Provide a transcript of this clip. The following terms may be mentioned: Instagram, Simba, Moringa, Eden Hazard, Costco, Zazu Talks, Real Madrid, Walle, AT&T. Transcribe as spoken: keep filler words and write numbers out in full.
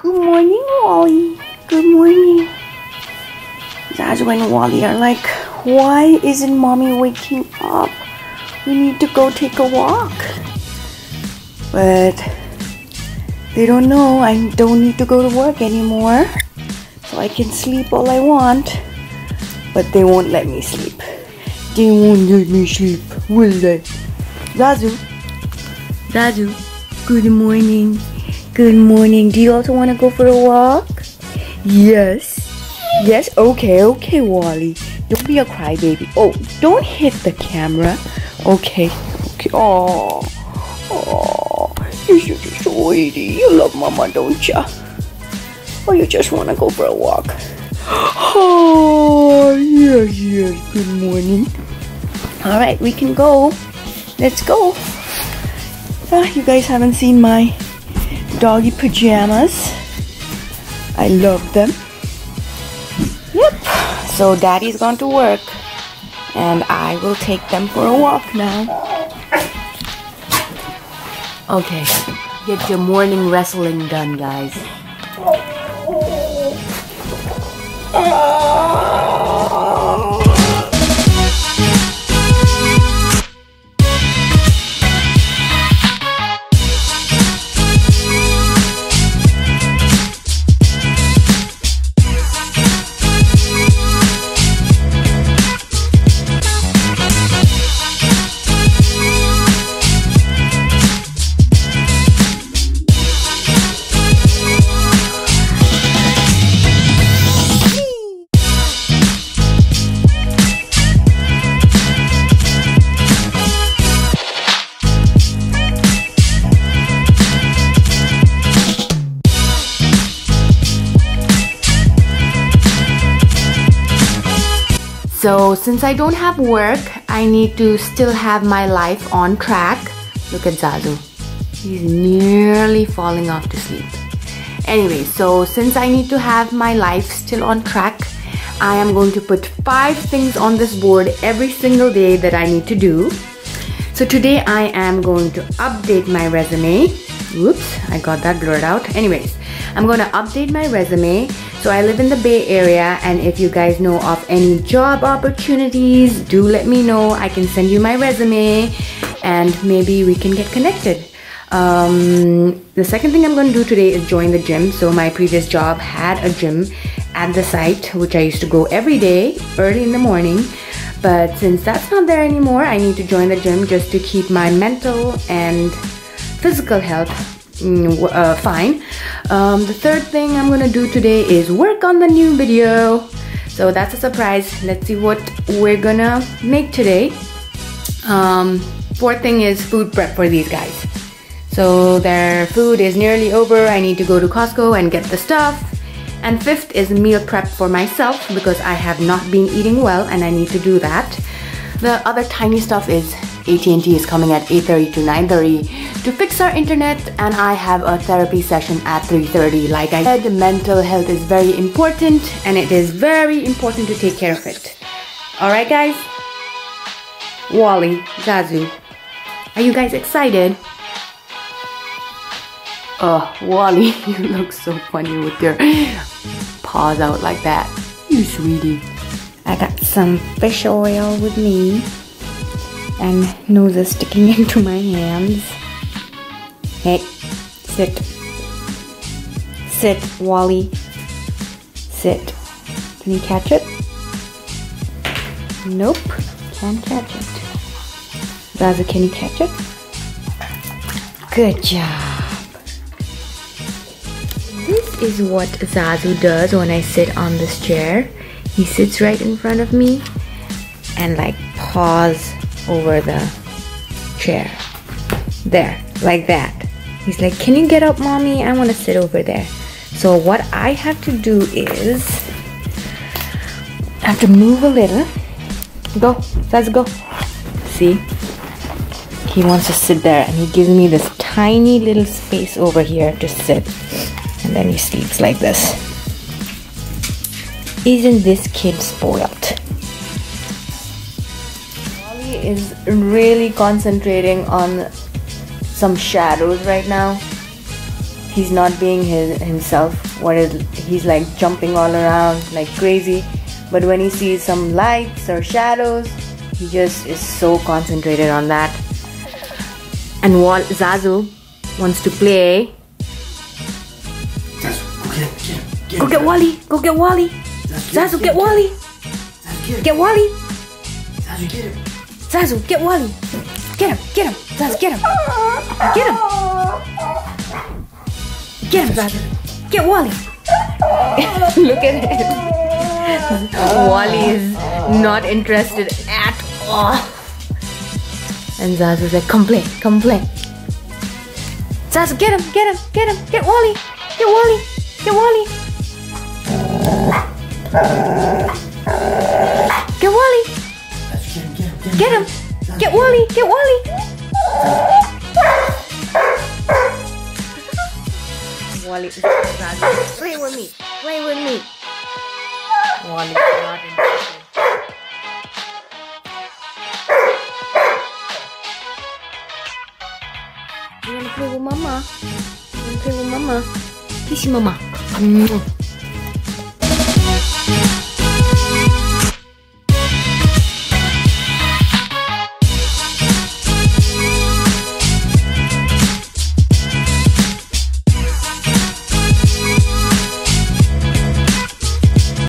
Good morning, Wally. Good morning. Zazua and Wally are like, why isn't mommy waking up? We need to go take a walk. But they don't know I don't need to go to work anymore. So I can sleep all I want. But they won't let me sleep. They won't let me sleep, will they? Zazu. Zazu. Good morning. Good morning. Do you also want to go for a walk? Yes. Yes. Okay. Okay, Wally. Don't be a crybaby. Oh, don't hit the camera. Okay. Okay. Oh. Oh. You're such a sweetie. You love Mama, don't ya? Or you just want to go for a walk? Oh, yes, yes. Good morning. All right. We can go. Let's go. Ah, you guys haven't seen my doggy pajamas. I love them. Yep. So daddy's gone to work and I will take them for a walk now. Okay, get your morning wrestling done, guys. So since I don't have work, I need to still have my life on track. Look at Zazu. He's nearly falling off to sleep. Anyway, so since I need to have my life still on track, I am going to put five things on this board every single day that I need to do. So today I am going to update my resume. Oops, I got that blurred out. Anyways, I'm going to update my resume. So I live in the Bay Area, and if you guys know of any job opportunities, do let me know. I can send you my resume and maybe we can get connected. Um, the second thing I'm going to do today is join the gym. So my previous job had a gym at the site, which I used to go every day early in the morning. But since that's not there anymore, I need to join the gym just to keep my mental and physical health uh, fine. Um, the third thing I'm gonna do today is work on the new video. So that's a surprise. Let's see what we're gonna make today. Um, fourth thing is food prep for these guys. So their food is nearly over. I need to go to Costco and get the stuff. And fifth is meal prep for myself because I have not been eating well and I need to do that. The other tiny stuff is A T and T is coming at eight thirty to nine thirty to fix our internet, and I have a therapy session at three thirty. Like I said, mental health is very important and it is very important to take care of it. Alright guys? Wally, Zazu, are you guys excited? Oh, Wally, you look so funny with your paws out like that. You sweetie. I got some fish oil with me and nose is sticking into my hands. Hey, sit. Sit, Wally. Sit. Can you catch it? Nope, can't catch it. Zazu, can you catch it? Good job. This is what Zazu does when I sit on this chair. He sits right in front of me and like paws over the chair. There, like that. He's like, can you get up, mommy? I want to sit over there. So what I have to do is, I have to move a little. Go, let's go. See, he wants to sit there and he gives me this tiny little space over here to sit. And then he sleeps like this. Isn't this kid spoiled? Wally is really concentrating on some shadows right now. he's not being his, himself. What is he's like jumping all around like crazy. But when he sees some lights or shadows, he just is so concentrated on that. And while Zazu wants to play, Zazu, go get, get, get, go get Wally. Go get Wally. Zazu, Zazu get, get Wally. Zazu, get Wally. Zazu, get him. Zazu, get Wally. Get him. Get him. Zazu, get him. Get him. Get him, Zazu. Get Wally. Look at him. Wally is not interested at all. And Zazu's like, come play, come play. Zazu, get him, get him, get him, get Wally, get Wally, get Wally. Get Wally. Get him. Get Wally, get Wally. Wally, Zazu, play with me, play with me. Wally's not interested. You wanna play with mama? You wanna play with mama? Kiss mama.